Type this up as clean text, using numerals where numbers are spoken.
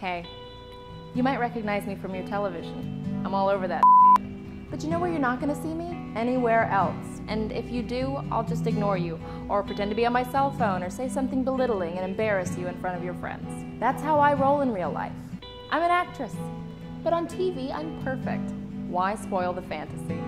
Hey, you might recognize me from your television. I'm all over that shit. But you know where you're not gonna see me? Anywhere else. And if you do, I'll just ignore you, or pretend to be on my cell phone, or say something belittling and embarrass you in front of your friends. That's how I roll in real life. I'm an actress, but on TV, I'm perfect. Why spoil the fantasy?